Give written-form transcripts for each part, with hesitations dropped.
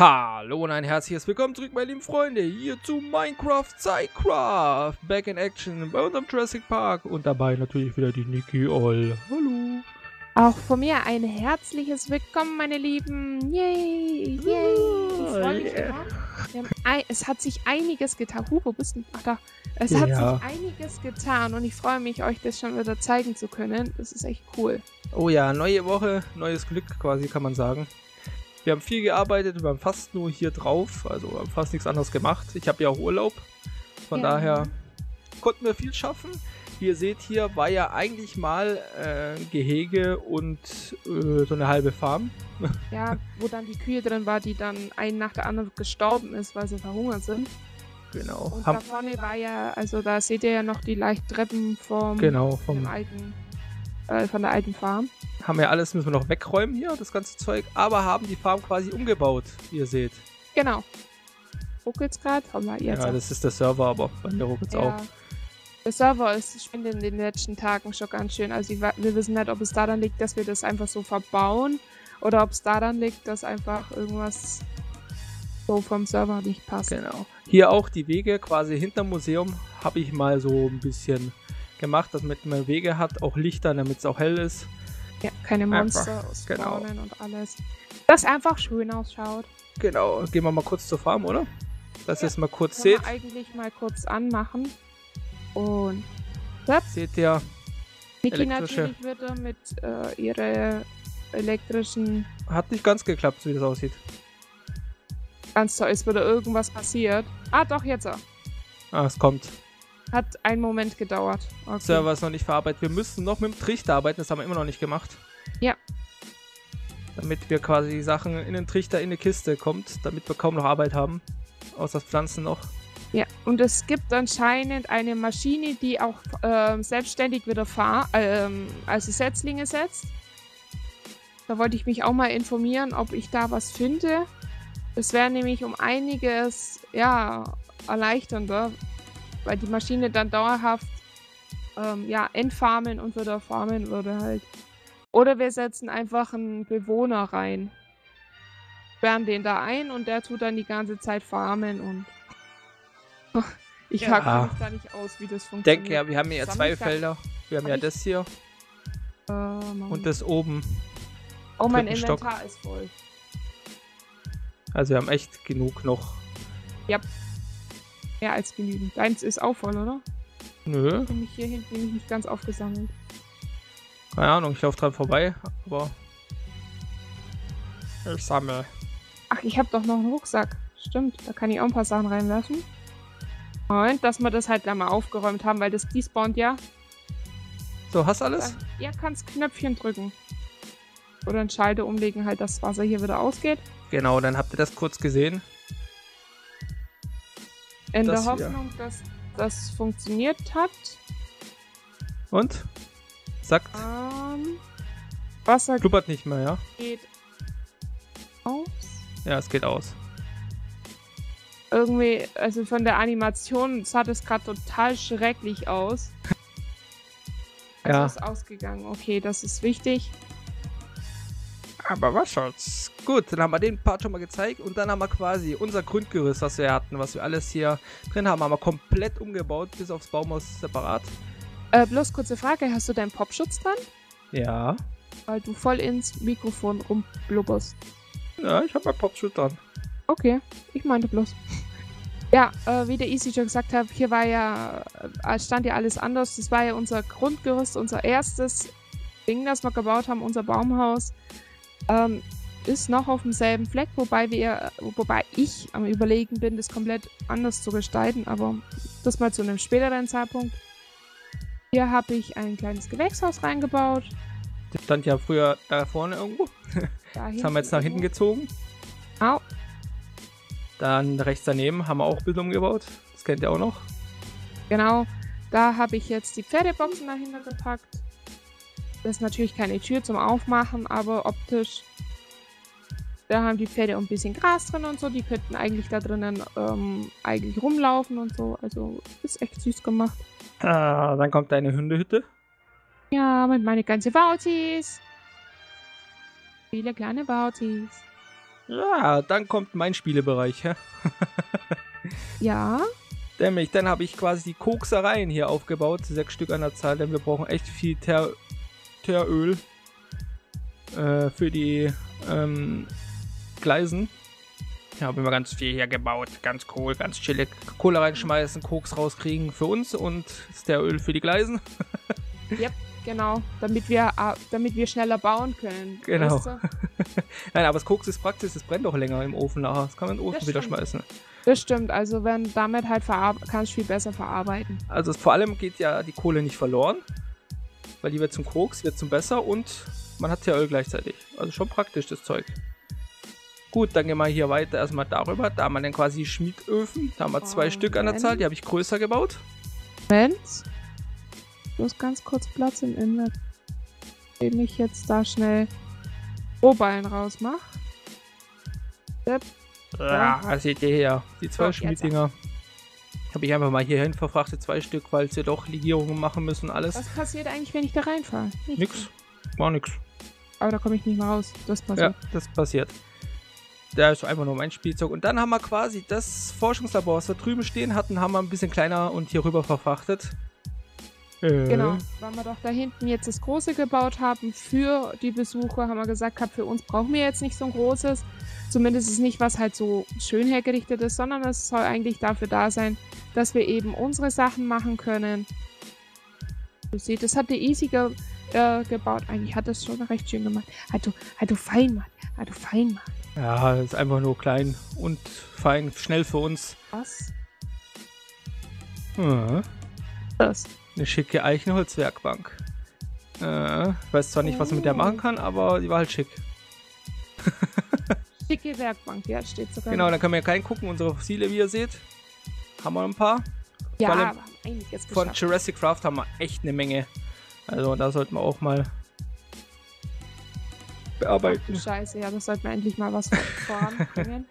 Hallo und ein herzliches Willkommen zurück, meine lieben Freunde, hier zu Minecraft Zeicraft. Back in Action bei unserem Jurassic Park und dabei natürlich wieder die Nicii Oll. Hallo. Auch von mir ein herzliches Willkommen, meine Lieben. Yay, yay. Ich freue mich immer. Es hat sich einiges getan. Wo bist du? Ach da. Es hat sich einiges getan und ich freue mich, euch das schon wieder zeigen zu können. Das ist echt cool. Oh ja, neue Woche, neues Glück quasi, kann man sagen. Wir haben viel gearbeitet, wir haben fast nur hier drauf, also haben fast nichts anderes gemacht. Ich habe ja auch Urlaub, von daher konnten wir viel schaffen. Wie ihr seht, hier war ja eigentlich mal Gehege und so eine halbe Farm. Ja, wo dann die Kühe drin war, die dann einen nach der anderen gestorben ist, weil sie verhungert sind. Genau. Und da vorne war ja, also da seht ihr ja noch die Leichttreppen vom, von der alten Farm. Haben wir alles, müssen wir noch wegräumen hier, das ganze Zeug, aber haben die Farm quasi umgebaut, wie ihr seht. Genau. Ruckelt's gerade? Ja, das ist der Server, aber bei mir ruckelt's auch. Der Server ist in den letzten Tagen schon ganz schön, also wir wissen nicht, ob es daran liegt, dass wir das einfach so verbauen oder ob es daran liegt, dass einfach irgendwas so vom Server nicht passt. Genau. Hier auch die Wege, quasi hinterm Museum, habe ich mal so ein bisschen gemacht, damit man Wege hat, auch Lichter, damit es auch hell ist. Ja, keine Monster spawnen und alles. Das einfach schön ausschaut. Genau, gehen wir mal kurz zur Farm, oder? Dass ihr es mal kurz seht. Eigentlich mal kurz anmachen. Und seht ihr, Nicii natürlich wieder mit ihrer elektrischen... Hat nicht ganz geklappt, so wie das aussieht. Ganz toll, es wurde irgendwas passiert. Ah, doch, jetzt auch. Ah, es kommt. Hat einen Moment gedauert. Okay. Server ist noch nicht verarbeitet. Wir müssen noch mit dem Trichter arbeiten, das haben wir immer noch nicht gemacht. Ja. Damit wir quasi die Sachen in den Trichter, in eine Kiste kommt, damit wir kaum noch Arbeit haben. Außer Pflanzen noch. Ja, und es gibt anscheinend eine Maschine, die auch selbstständig wieder also Setzlinge setzt. Da wollte ich mich auch mal informieren, ob ich da was finde. Das wäre nämlich um einiges, ja, erleichternder, weil die Maschine dann dauerhaft entfarmen und wieder farmen würde halt. Oder wir setzen einfach einen Bewohner rein. Sperren den da ein und der tut dann die ganze Zeit farmen und... Ich hake mich da nicht aus, wie das funktioniert. Denke, ja, wir haben ja zwei Felder. Wir haben das hier und das oben. Oh, mein Inventar ist voll. Also wir haben echt genug noch. Ja. Mehr als genügend. Deins ist auch voll, oder? Nö. Ich bin hier hinten nämlich nicht ganz aufgesammelt. Keine Ahnung, ich laufe dran vorbei, aber ich sammle. Ach, ich habe doch noch einen Rucksack. Stimmt, da kann ich auch ein paar Sachen reinwerfen. Und dass wir das halt da mal aufgeräumt haben, weil das despawnt ja. So, hast du alles? Ja, kannst Knöpfchen drücken. Oder einen Schalter umlegen, halt, dass das Wasser hier wieder ausgeht. Genau, dann habt ihr das kurz gesehen. In der Hoffnung, dass das funktioniert hat. Und? Sagt. Wasser kluppert nicht mehr, ja? Geht aus. Ja, es geht aus. Irgendwie, also von der Animation sah das gerade total schrecklich aus. Also ist ausgegangen. Okay, das ist wichtig. Aber was soll's. Gut, dann haben wir den Part schon mal gezeigt und dann haben wir quasi unser Grundgerüst, was wir hatten, was wir alles hier drin haben, haben wir komplett umgebaut, bis aufs Baumhaus separat. Bloß kurze Frage, hast du deinen Popschutz dran? Ja. Weil du voll ins Mikrofon rumblubberst. Ja, ich habe meinen Popschutz dran. Okay, ich meinte bloß. Ja, wie der Easy schon gesagt hat, hier war ja, stand ja alles anders. Das war ja unser Grundgerüst, unser erstes Ding, das wir gebaut haben, unser Baumhaus. Ist noch auf demselben Fleck, wobei ich am Überlegen bin, das komplett anders zu gestalten, aber das mal zu einem späteren Zeitpunkt. Hier habe ich ein kleines Gewächshaus reingebaut. Das stand ja früher da vorne irgendwo. Das haben wir jetzt nach hinten gezogen. Au. Dann rechts daneben haben wir auch ein bisschen umgebaut. Das kennt ihr auch noch. Genau, da habe ich jetzt die Pferdeboxen dahinter gepackt. Das ist natürlich keine Tür zum Aufmachen, aber optisch. Da haben die Pferde auch ein bisschen Gras drin und so. Die könnten eigentlich da drinnen eigentlich rumlaufen und so. Also ist echt süß gemacht. Ah, dann kommt deine Hundehütte. Ja, mit meine ganzen Wautis. Viele kleine Wautis. Ja, dann kommt mein Spielebereich. Ja. Nämlich, dann habe ich quasi die Koksereien hier aufgebaut. 6 Stück an der Zahl, denn wir brauchen echt viel Teeröl für die Gleisen. Ich habe immer ganz viel hier gebaut. Ganz cool, ganz chillig. Kohle reinschmeißen, Koks rauskriegen für uns und Teeröl für die Gleisen. Yep. Genau, damit wir schneller bauen können. Genau. Weißt du? Nein, aber das Koks ist praktisch, das brennt doch länger im Ofen nachher. Das kann man in den Ofen wieder schmeißen. Das stimmt, also wenn damit halt kannst du viel besser verarbeiten. Also vor allem geht ja die Kohle nicht verloren, weil die wird zum Koks, wird zum Besser und man hat ja Öl gleichzeitig. Also schon praktisch das Zeug. Gut, dann gehen wir hier weiter erstmal darüber. Da haben wir dann quasi Schmiedöfen, da haben wir 2 Stück an der Zahl, die habe ich größer gebaut. Moment. Bloß ganz kurz Platz im Inventar, indem ich jetzt da schnell Rohballen rausmache. Ah, seht ihr hier, die 2 Schmieddinger. Habe ich einfach mal hierhin verfrachtet, 2 Stück, weil sie doch Legierungen machen müssen und alles. Was passiert eigentlich, wenn ich da reinfahre? Nix, war nix. Aber da komme ich nicht mehr raus, das passiert. Ja, das passiert. Da ist einfach nur mein Spielzeug. Und dann haben wir quasi das Forschungslabor, was wir drüben stehen hatten, haben wir ein bisschen kleiner und hier rüber verfrachtet. Genau, weil wir doch da hinten jetzt das Große gebaut haben für die Besucher, haben wir gesagt gehabt, für uns brauchen wir jetzt nicht so ein Großes. Zumindest ist nicht, was halt so schön hergerichtet ist, sondern es soll eigentlich dafür da sein, dass wir eben unsere Sachen machen können. Du siehst, das hat der Easy gebaut. Eigentlich hat das schon recht schön gemacht. Hat du fein gemacht. Ja, das ist einfach nur klein und fein, schnell für uns. Was? Ja. Das. Eine schicke Eichenholzwerkbank. Ich weiß zwar nicht, was man mit der machen kann, aber die war halt schick. Schicke Werkbank, ja, steht sogar. Genau, dann können wir ja reingucken. Unsere Fossile, wie ihr seht, haben wir ein paar. Ja, aber einiges geschafft. Von Jurassic Park haben wir echt eine Menge. Also da sollten wir auch mal bearbeiten. Ach, du Scheiße, ja, das sollten wir endlich mal was voranbringen.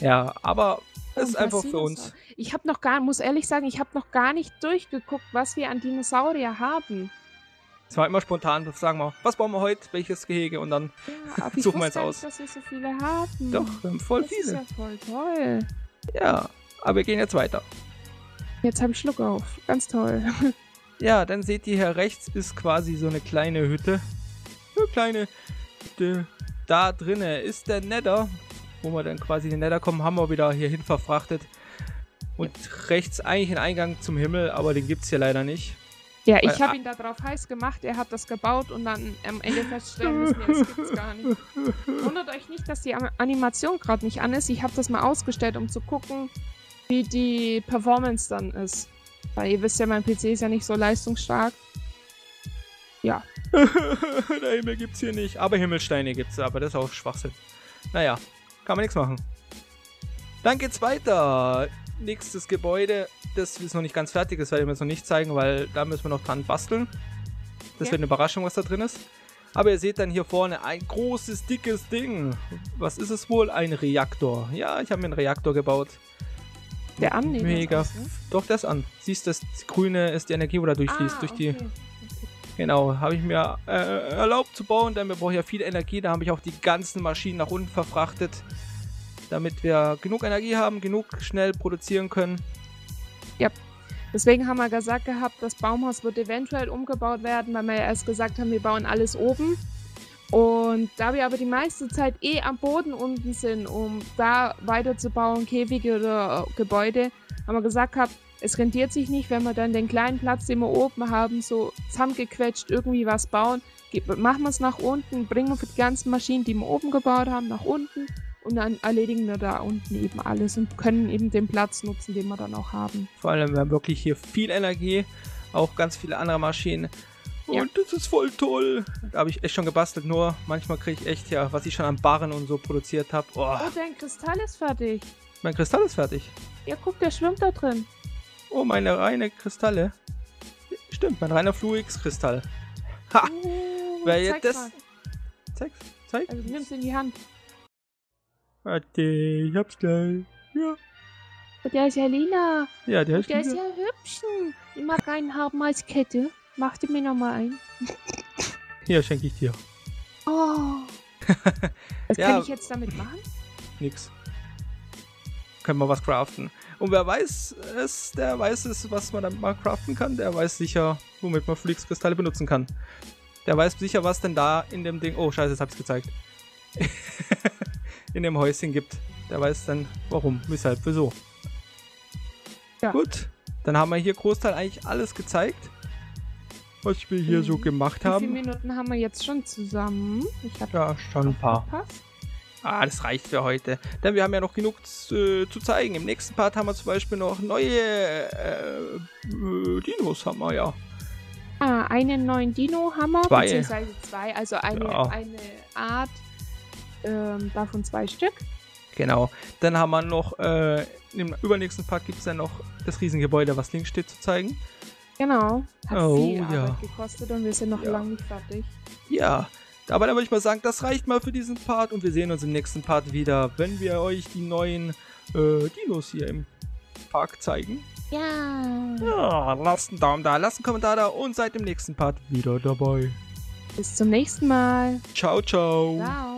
Ja, aber das ist einfach für uns. Ich habe noch gar, muss ehrlich sagen, ich habe noch gar nicht durchgeguckt, was wir an Dinosaurier haben. Es war immer spontan, sagen wir, was bauen wir heute, welches Gehege und dann ja, aber suchen wir jetzt aus. Ich wusste nicht, dass wir so viele haben. Doch, wir haben voll viele. Das ist ja voll toll. Ja, aber wir gehen jetzt weiter. Jetzt habe ich Schluck auf, ganz toll. Ja, dann seht ihr hier rechts ist quasi so eine kleine Hütte. Eine kleine Hütte. Da drinnen ist der Nether. Wo wir dann quasi in den Nether kommen, haben wir wieder hierhin verfrachtet. Und rechts eigentlich ein Eingang zum Himmel, aber den gibt es hier leider nicht. Ja, ich habe ihn da drauf heiß gemacht, er hat das gebaut und dann am Ende feststellen müssen, das gibt's gar nicht. Wundert euch nicht, dass die Animation gerade nicht an ist. Ich habe das mal ausgestellt, um zu gucken, wie die Performance dann ist. Weil ihr wisst ja, mein PC ist ja nicht so leistungsstark. Ja. Der Himmel gibt's hier nicht, aber Himmelsteine gibt's, aber das ist auch Schwachsinn. Naja. Kann man nichts machen. Dann geht's weiter. Nächstes Gebäude, das ist noch nicht ganz fertig, das werde ich mir jetzt noch nicht zeigen, weil da müssen wir noch dran basteln. Das wird eine Überraschung, was da drin ist. Aber ihr seht dann hier vorne ein großes, dickes Ding. Was ist es wohl? Ein Reaktor. Ja, ich habe mir einen Reaktor gebaut. Der an? Mega. Doch, der ist an. Siehst du, das Grüne ist die Energie, wo da durchfließt. Genau, habe ich mir erlaubt zu bauen, denn wir brauchen ja viel Energie. Da habe ich auch die ganzen Maschinen nach unten verfrachtet, damit wir genug Energie haben, genug schnell produzieren können. Ja, deswegen haben wir gesagt gehabt, das Baumhaus wird eventuell umgebaut werden, weil wir ja erst gesagt haben, wir bauen alles oben. Und da wir aber die meiste Zeit eh am Boden unten sind, um da weiterzubauen, Käfige oder Gebäude, haben wir gesagt gehabt, es rendiert sich nicht, wenn wir dann den kleinen Platz, den wir oben haben, so zusammengequetscht irgendwie was bauen. Machen wir es nach unten, bringen wir die ganzen Maschinen, die wir oben gebaut haben, nach unten und dann erledigen wir da unten eben alles und können eben den Platz nutzen, den wir dann auch haben. Vor allem, wir haben wirklich hier viel Energie, auch ganz viele andere Maschinen. Und das ist voll toll. Da habe ich echt schon gebastelt, nur manchmal kriege ich echt, ja, was ich schon an Barren und so produziert habe. Oh. Oh, dein Kristall ist fertig. Mein Kristall ist fertig? Ja, guck, der schwimmt da drin. Oh, meine reine Kristalle. Stimmt, mein reiner Fluix-Kristall. Ha! Wer jetzt das... Zeig. Also nimm's in die Hand. Warte, ich hab's gleich. Ja. Der ist ja lila. Ja, der ist lila. Der ist ja hübsch. Ich mag einen haben als Kette. Mach dir mir nochmal einen. Hier, schenke ich dir. Oh. Was kann ich jetzt damit machen? nichts. Können wir was craften. Und wer weiß es, der weiß es, was man damit mal craften kann. Der weiß sicher, womit man Fließkristalle benutzen kann. Der weiß sicher, was denn da in dem Ding... Oh, scheiße, jetzt hab's gezeigt. in dem Häuschen gibt. Der weiß dann, warum, weshalb, wieso. Ja. Gut, dann haben wir hier Großteil eigentlich alles gezeigt, was wir hier so gemacht haben. Wie viele Minuten haben wir jetzt schon zusammen? Ich hab ja, schon ein paar. Gepasst. Ah, das reicht für heute. Denn wir haben ja noch genug zu zeigen. Im nächsten Part haben wir zum Beispiel noch neue Dinos haben wir, ja. Ah, einen neuen Dino haben wir, beziehungsweise zwei. Also eine Art davon 2 Stück. Genau. Dann haben wir noch, im übernächsten Part gibt es dann noch das Riesengebäude, was links steht, zu zeigen. Genau. Hat viel Arbeit gekostet und wir sind noch lange nicht fertig. Ja. Aber dann würde ich mal sagen, das reicht mal für diesen Part und wir sehen uns im nächsten Part wieder, wenn wir euch die neuen Dinos hier im Park zeigen. Ja. Ja, lasst einen Daumen da, lasst einen Kommentar da und seid im nächsten Part wieder dabei. Bis zum nächsten Mal. Ciao, ciao. Ciao.